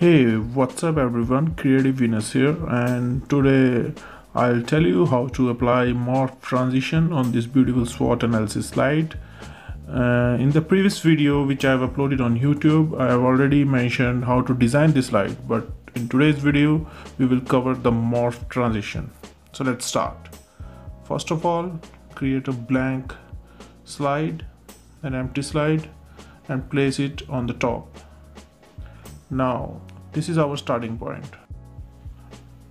Hey, what's up everyone, Creative Venus here, and today I'll tell you how to apply morph transition on this beautiful SWOT analysis slide. In the previous video which I've uploaded on YouTube, I've already mentioned how to design this slide, but in today's video we will cover the morph transition. So let's start. First of all, create a blank slide, an empty slide, and place it on the top. Now this is our starting point.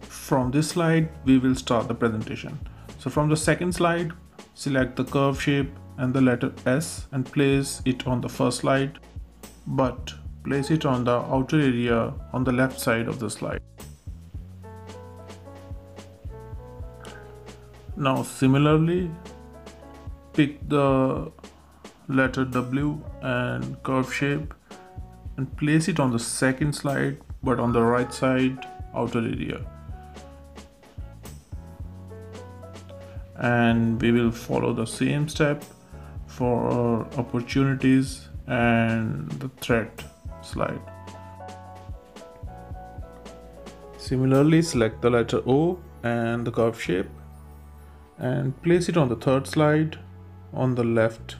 From this slide we will start the presentation. So from the second slide, select the curve shape and the letter S and place it on the first slide, but place it on the outer area on the left side of the slide. Now similarly, pick the letter W and curve shape and place it on the second slide, but on the right side outer area, and we will follow the same step for opportunities and the threat slide. Similarly, select the letter O and the curve shape and place it on the third slide on the left,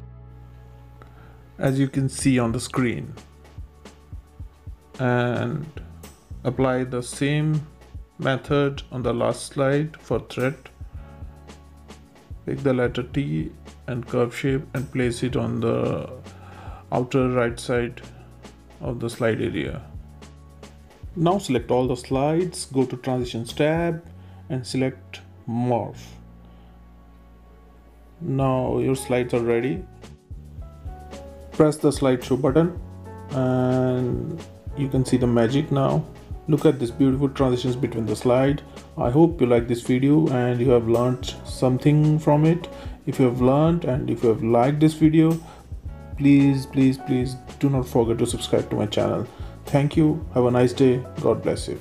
as you can see on the screen, and apply the same method on the last slide for threat. Pick the letter T and curve shape and place it on the outer right side of the slide area. Now select all the slides, go to transitions tab and select morph. Now your slides are ready. Press the slideshow button and you can see the magic now. Look at this beautiful transitions between the slide. I hope you like this video and you have learned something from it. If you have learned and if you have liked this video, please do not forget to subscribe to my channel. Thank you. Have a nice day. God bless you.